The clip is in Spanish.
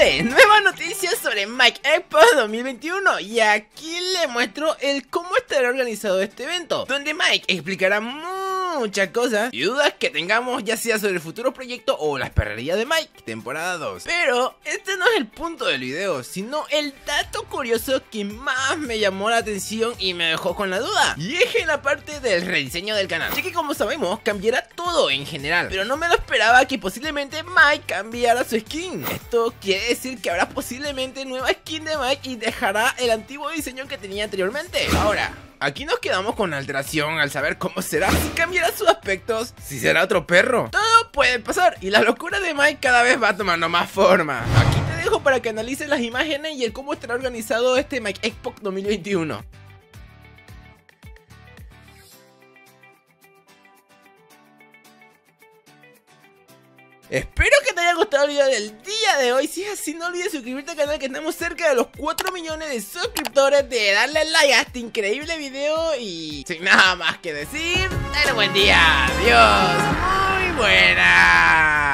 Gente, nueva noticia sobre Mike Expo 2021 y aquí le muestro el cómo estará organizado este evento, donde Mike explicará muchas cosas y dudas que tengamos, ya sea sobre el futuro proyecto o las perrerías de Mike, temporada 2. Pero este no es el punto del video, sino el dato curioso que más me llamó la atención y me dejó con la duda, y es en la parte del rediseño del canal, ya que como sabemos cambiará todo en general, pero no me lo esperaba que posiblemente Mike cambiara su skin. Esto quiere decir que habrá posiblemente nueva skin de Mike y dejará el antiguo diseño que tenía anteriormente. Ahora, aquí nos quedamos con la alteración al saber cómo será, si cambiará sus aspectos, si será otro perro. Todo puede pasar y la locura de Mike cada vez va tomando más forma. Aquí te dejo para que analices las imágenes y el cómo estará organizado este Mike Expo 2021. Espero que te haya gustado el video del día de hoy. Si es así, no olvides suscribirte al canal, que estamos cerca de los 4 millones de suscriptores, de darle like a este increíble video. Y sin nada más que decir, ten un buen día, adiós, muy buenas.